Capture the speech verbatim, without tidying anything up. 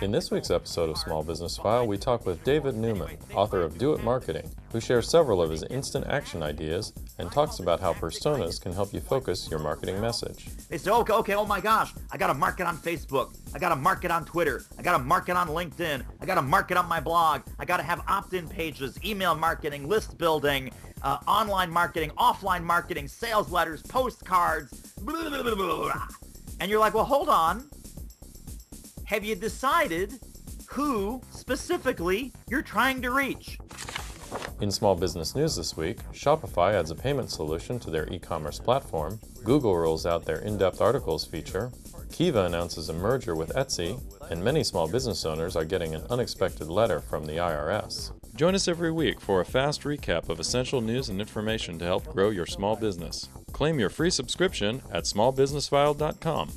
In this week's episode of Small Business File, we talk with David Newman, author of Do It Marketing, who shares several of his instant action ideas and talks about how personas can help you focus your marketing message. They say, okay, okay, oh my gosh, I got to market on Facebook. I got to market on Twitter. I got to market on LinkedIn. I got to market on my blog. I got to have opt-in pages, email marketing, list building, uh, online marketing, offline marketing, sales letters, postcards, blah, blah, blah, blah. And you're like, well, hold on. Have you decided who specifically you're trying to reach? In small business news this week, Shopify adds a payment solution to their e-commerce platform, Google rolls out their in-depth articles feature, Kiva announces a merger with Etsy, and many small business owners are getting an unexpected letter from the I R S. Join us every week for a fast recap of essential news and information to help grow your small business. Claim your free subscription at small business file dot com.